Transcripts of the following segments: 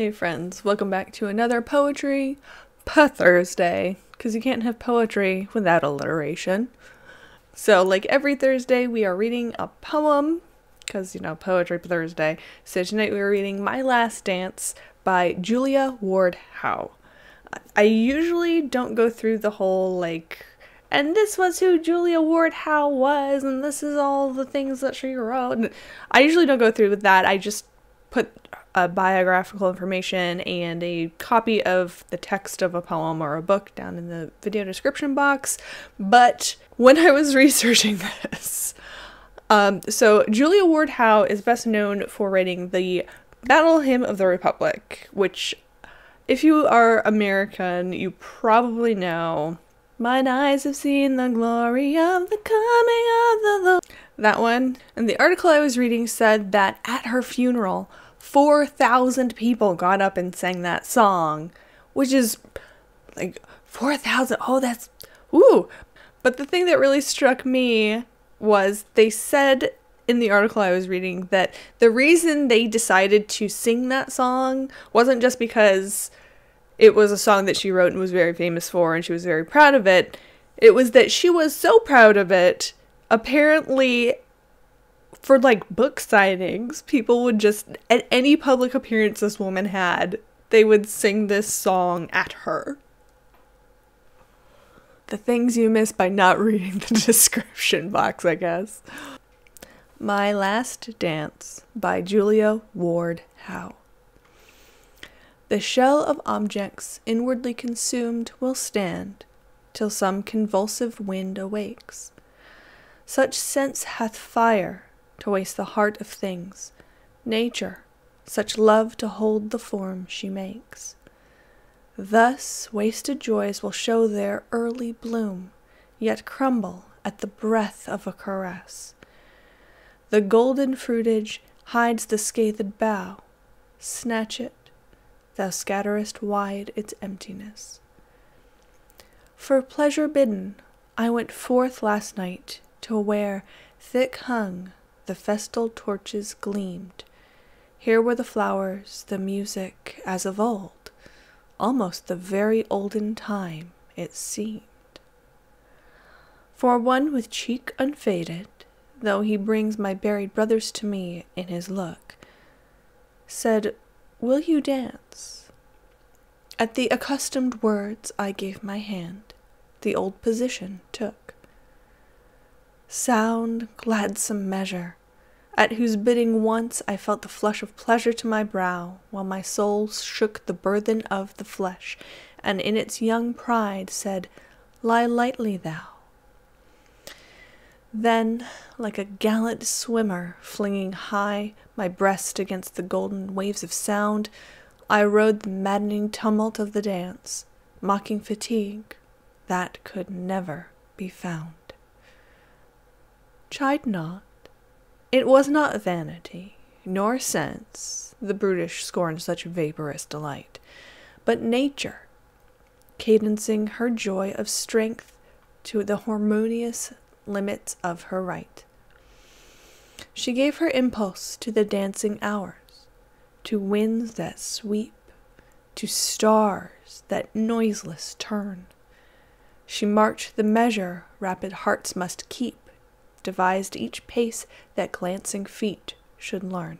Hey friends, welcome back to another Poetry Thursday, because you can't have poetry without alliteration. So like every Thursday we are reading a poem, because you know, Poetry Thursday. So tonight we are reading My Last Dance by Julia Ward Howe. I usually don't go through the whole like, and this was who Julia Ward Howe was, and this is all the things that she wrote. I usually don't go through with that. I just put biographical information and a copy of the text of a poem or a book down in the video description box. But when I was researching this, so Julia Ward Howe is best known for writing the Battle Hymn of the Republic, which if you are American, you probably know. Mine eyes have seen the glory of the coming of the Lord. That one. And the article I was reading said that at her funeral, 4,000 people got up and sang that song, which is like 4,000. Oh, that's, ooh. But the thing that really struck me was they said in the article I was reading that the reason they decided to sing that song wasn't just because it was a song that she wrote and was very famous for and she was very proud of it. It was that she was so proud of it, apparently, for like book signings, people would just, at any public appearance this woman had, they would sing this song at her. The things you miss by not reading the description box, I guess. My Last Dance by Julia Ward Howe. The shell of objects inwardly consumed will stand till some convulsive wind awakes. Such sense hath fire to waste the heart of things, nature, such love to hold the form she makes. Thus wasted joys will show their early bloom, yet crumble at the breath of a caress. The golden fruitage hides the scathed bough, snatch it, thou scatterest wide its emptiness. For pleasure bidden, I went forth last night to where, thick hung, the festal torches gleamed. Here were the flowers, the music, as of old, almost the very olden time it seemed. For one with cheek unfaded, though he brings my buried brothers to me in his look, said, "Will you dance?" At the accustomed words I gave my hand, the old position took. Sound, gladsome measure, at whose bidding once I felt the flush of pleasure to my brow, while my soul shook the burthen of the flesh, and in its young pride said, "Lie lightly, thou." Then, like a gallant swimmer, flinging high my breast against the golden waves of sound, I rode the maddening tumult of the dance, mocking fatigue that could never be found. Chide not. It was not vanity, nor sense, the brutish scorn such vaporous delight, but nature, cadencing her joy of strength to the harmonious limits of her right. She gave her impulse to the dancing hours, to winds that sweep, to stars that noiseless turn. She marked the measure rapid hearts must keep, devised each pace that glancing feet should learn.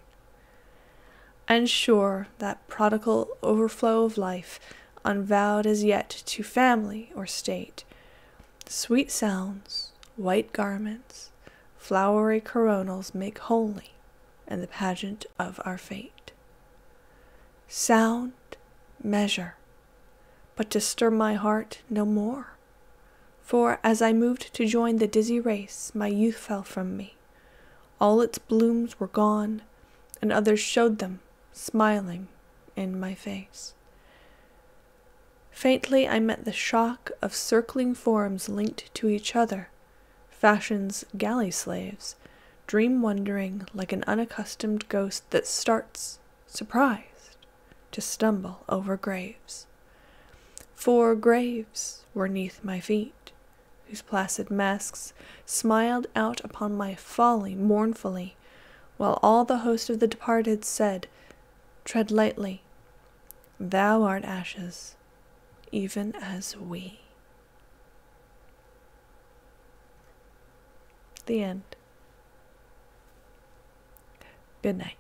And sure, that prodigal overflow of life, unvowed as yet to family or state, sweet sounds, white garments, flowery coronals make holy, and the pageant of our fate. Sound, measure, but to stir my heart no more. For as I moved to join the dizzy race, my youth fell from me. All its blooms were gone, and others showed them, smiling, in my face. Faintly I met the shock of circling forms linked to each other, fashion's galley slaves, dream-wandering like an unaccustomed ghost that starts, surprised, to stumble over graves. Four graves were 'neath my feet, whose placid masks smiled out upon my folly mournfully, while all the host of the departed said, "Tread lightly, Thou art ashes, even as we. The end. Good night.